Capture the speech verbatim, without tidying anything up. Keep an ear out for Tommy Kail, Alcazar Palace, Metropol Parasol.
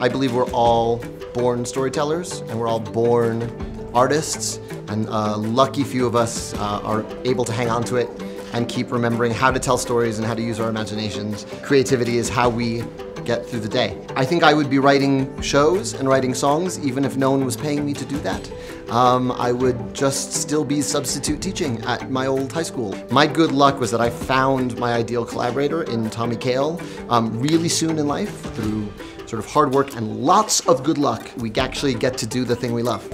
I believe we're all born storytellers and we're all born artists, and a lucky few of us uh, are able to hang on to it and keep remembering how to tell stories and how to use our imaginations. Creativity is how we get through the day. I think I would be writing shows and writing songs even if no one was paying me to do that. Um, I would just still be substitute teaching at my old high school. My good luck was that I found my ideal collaborator in Tommy Kail um, really soon in life through sort of hard work and lots of good luck. We actually get to do the thing we love.